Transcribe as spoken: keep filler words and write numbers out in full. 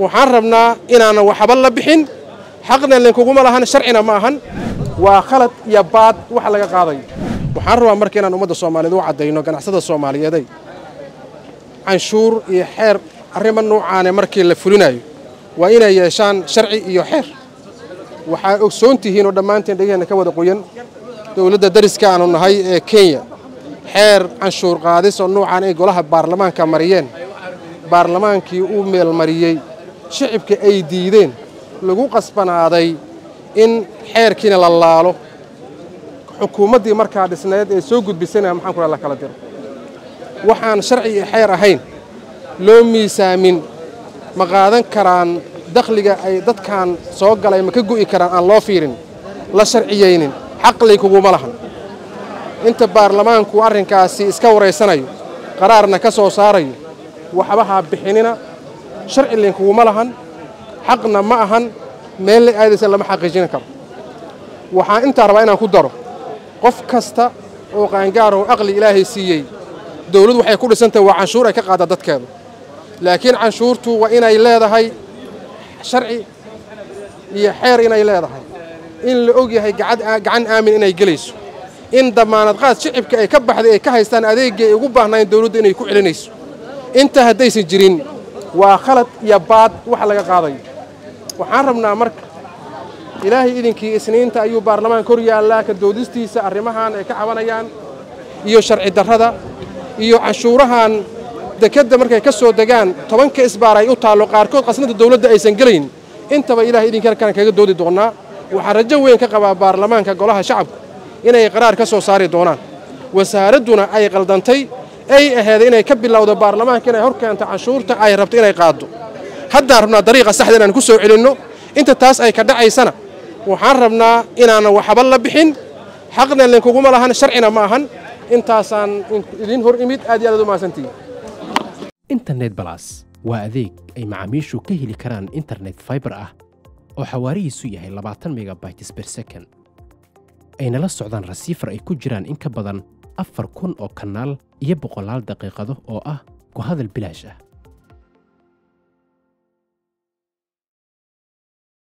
وحرمنا إننا وحبلا بحين حقنا اللي نكون لهن شرعنا معهن وخلت يباد وحلا قاضي وحرم أمريكا أن أمد الصومالي ذو عدينه كان عصد الصومالي ذي عنشور يحير أرمن نوع عن أمريكا اللي فلناه وإنا يشان شرعي يحير وحسنتي هنا دمانتين دقيقة كود قوين دولة درس كانوا هاي كينيا حير عنشور قاضي نوع عن إيه قلها البرلمان كمريان برلمان كي أم المريي شعبك أي ديدين لجو قصبنا هذاي إن حير كنا لله له حكومة دي مركز السنة سوقت بسنة محمد الله كلادير وحن شرعي حير هين لو ميسامين مقادن كران دخلك أي ضد كان سوق على مكجو إكران الله فيرن لا شرعيين حق ليك وملحن أنت برلمان كو أرن كاسي إسكوري سنة قرارنا كسو صاري وحبها بحيننا شرع اللي نكون ملهن حقنا معهن ما اللي عايز يسلم حق جينكم وحا انت ربعنا كدره قف كسته او قانقاره عقلي الهي سيي دولته waxay ku dhisantay waa canshuur ka qaada dadkeedu laakiin canshuurtu waa inay leedahay sharci iyo xeer inay leedahay in la og yahay gacan aamin inay galayso in damaanad qaad shicibka ay ka baxday ay ka haystaan adeegga ay ugu baahnayeen dawladda inay ku cilinayso inta hadaysan jirin وخلط يباد وحلا قاضي وحرمنا مرك إلهي إذن كي سنين تأيو برلمان كوريا الله كدودستي سأرمهان كعبانيان إيو شرع الدرهدا إيو عشورهان دكده مرك يكسو دجان طبعا كإسبارة إيو تعلقار كود قصنة الدولة دا إيسنجلين أنت بإلهي إذن كان كان كدود دونا وحرجوين كقبا برلمان كقولها شعب إن إقرار كسو صار دونا وساردنا أي قلدنتي أي هذا إنه يكبر لو ده برلمان كنا يحرك أنت عشور تأي ربط إنه يقاضوا حد هربنا طريقة سهلة نقصه علنه أنت تاس أي كذا أي سنة وحرمنا إننا وحبلا بحين حقنا اللي نكون لهن شرعنا معهن أنت عشان لين هرميت أدي على دوما سنتين إنترنت بلاس وأذيك أي معاميشو كيه لكران إنترنت فايبر أه أو حواري سوية إلا بعطن ميجا بايتس بير سكن أين لا السعودان رسيفر أي كجران إنك بدن أفر كون أو كنال يبقى لال دقيقة أو أه كهذا البلاجة.